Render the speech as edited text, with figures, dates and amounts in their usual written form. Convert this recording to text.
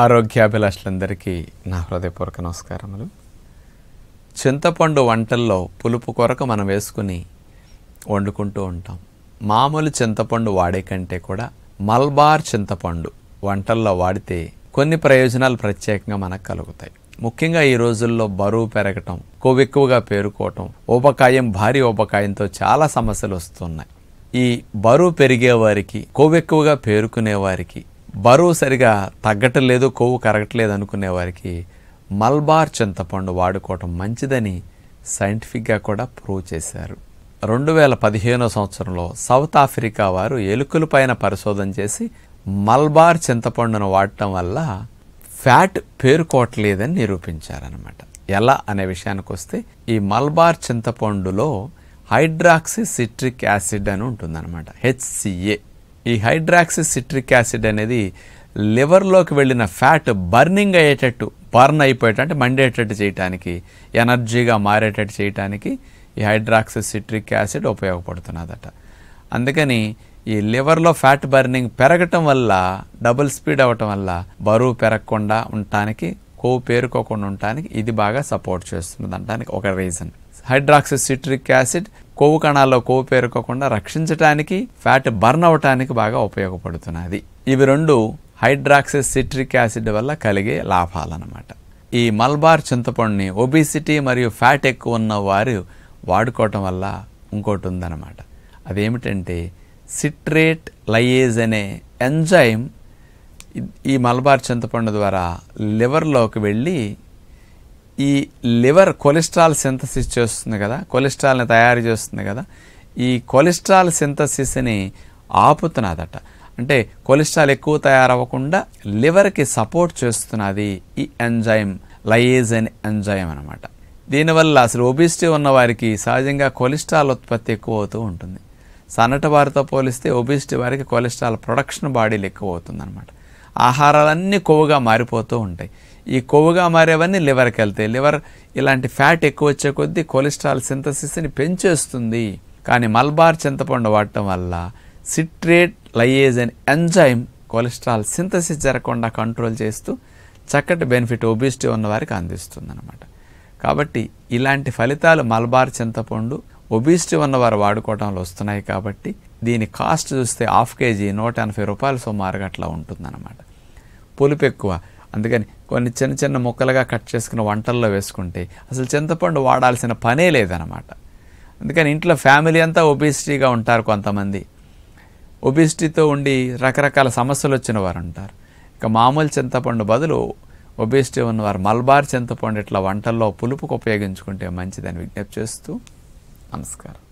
ఆరోగ్యాభిలాషులందరికీ నా హృదయపూర్వక నమస్కారములు। చింతపండు వంటల్లో పులుపు కొరకు మనం వేసుకుని వండుకుంటూ ఉంటాం। మామూలు చింతపండు వాడే కంటే కూడా మల్బార్ చింతపండు వంటల్లో వాడితే కొన్ని ప్రయోజనాలు ప్రత్యేకంగా మనకు కలుగుతాయి। ముఖ్యంగా ఈ రోజుల్లో బరువు పెరగటం, కొవ్వు ఎక్కువగా పేరుకోవటం, ఊబకాయం, భారీ ఊబకాయంతో చాలా సమస్యలు వస్తున్నాయి। ఈ బరువు పెరిగేవారికి, కొవ్వు ఎక్కువగా పేరుకునేవారికి, బరువు సరిగా తగ్గటం లేదు, కొవ్వు కరగట్లేదు అనుకునే వారికి మల్బార్ చింతపండు వాడుకోవటం మంచిదని సైంటిఫిక్గా కూడా ప్రూవ్ చేశారు। 2015వ సంవత్సరంలో సౌత్ ఆఫ్రికా వారు ఎలుకల పైన పరిశోధన చేసి మల్బార్ చింతపండును వాడటం వల్ల ఫ్యాట్ పేరుకోవట్లేదని నిరూపించారనమాట। ఎలా అనే విషయానికి వస్తే, ఈ మల్బార్ చింతపండులో హైడ్రాక్సి సిట్రిక్ యాసిడ్ అని ఉంటుందన్నమాట, HCA। ఈ హైడ్రాక్సి సిట్రిక్ యాసిడ్ అనేది లివర్లోకి వెళ్ళిన ఫ్యాట్ బర్నింగ్ అయ్యేటట్టు, బర్న్ అయిపోయేటట్టు అంటే మండేటట్టు చేయటానికి, ఎనర్జీగా మారేటట్టు చేయటానికి ఈ హైడ్రాక్సి సిట్రిక్ యాసిడ్ ఉపయోగపడుతున్నదట। అందుకని ఈ లివర్లో ఫ్యాట్ బర్నింగ్ పెరగటం వల్ల, డబుల్ స్పీడ్ అవ్వటం వల్ల బరువు పెరగకుండా ఉండటానికి, కొవ్వు పేరుకోకుండా ఉండటానికి ఇది బాగా సపోర్ట్ చేస్తుంది అనడానికి ఒక రీజన్। హైడ్రాక్సి సిట్రిక్ యాసిడ్ కొవ్వు కణాల్లో కొవ్వు పేరుకోకుండా రక్షించడానికి, ఫ్యాట్ బర్న్ అవటానికి బాగా ఉపయోగపడుతున్నది। ఇవి రెండు హైడ్రాక్సి సిట్రిక్ యాసిడ్ వల్ల కలిగే లాభాలన్నమాట। ఈ మల్బార్ చింతపండుని ఒబిసిటీ మరియు ఫ్యాట్ ఎక్కువ ఉన్న వారు వాడుకోవటం వల్ల ఇంకోటి ఉందన్నమాట। అదేమిటంటే సిట్రేట్ లయేజ్ అనే ఎంజైమ్ ఈ మల్బార్ చింతపండు ద్వారా లివర్లోకి వెళ్ళి ఈ లివర్ కొలెస్ట్రాల్ సింథసిస్ చేస్తుంది కదా, కొలెస్ట్రాల్ని తయారు చేస్తుంది కదా, ఈ కొలెస్ట్రాల్ సింథసిస్ని ఆపుతున్నదట। అంటే కొలెస్ట్రాల్ ఎక్కువ తయారవ్వకుండా లివర్కి సపోర్ట్ చేస్తున్నది ఈ ఎంజైమ్, లయేజ్ అనే ఎంజైమ్ అనమాట। దీనివల్ల అసలు ఒబిసిటీ ఉన్నవారికి సహజంగా కొలెస్ట్రాల్ ఉత్పత్తి ఎక్కువ అవుతూ ఉంటుంది। సన్నటి వారితో పోలిస్తే ఒబిసిటీ వారికి కొలెస్ట్రాల్ ప్రొడక్షన్ బాడీలు ఎక్కువ అవుతుంది అనమాట। ఆహారాలన్నీ కొవ్వుగా మారిపోతూ ఉంటాయి। ఈ కొవ్వుగా మారేవన్నీ లివర్కి వెళ్తాయి। లివర్ ఇలాంటి ఫ్యాట్ ఎక్కువ వచ్చే కొద్దీ కొలెస్ట్రాల్ సింథసిస్ని పెంచేస్తుంది। కానీ మల్బార్ చింతపండు వాడటం వల్ల సిట్రేట్ లయేజ్ అనే ఎంజైమ్ కొలెస్ట్రాల్ సింథసిస్ జరగకుండా కంట్రోల్ చేస్తూ చక్కటి బెనిఫిట్ ఒబిసిటీ ఉన్నవారికి అందిస్తుంది అనమాట। కాబట్టి ఇలాంటి ఫలితాలు మల్బార్ చింతపండు ఒబిసిటీ ఉన్నవారు వాడుకోవడంలో వస్తున్నాయి। కాబట్టి దీని కాస్ట్ చూస్తే ½ కేజీ ₹180 సుమారుగా అట్లా ఉంటుందన్నమాట। పులుపు ఎక్కువ, అందుకని కొన్ని చిన్న చిన్న ముక్కలుగా కట్ చేసుకుని వంటల్లో వేసుకుంటే అసలు చింతపండు వాడాల్సిన పనే లేదనమాట। అందుకని ఇంట్లో ఫ్యామిలీ అంతా ఒబిసిటీగా ఉంటారు కొంతమంది, ఒబిసిటీతో ఉండి రకరకాల సమస్యలు వచ్చిన వారు ఉంటారు। ఇక మామూలు చింతపండు బదులు ఒబిసిటీ ఉన్నవారు మల్బార్ చింతపండు ఇట్లా వంటల్లో పులుపుకు ఉపయోగించుకుంటే మంచిదని విజ్ఞప్తి చేస్తూ నమస్కారం।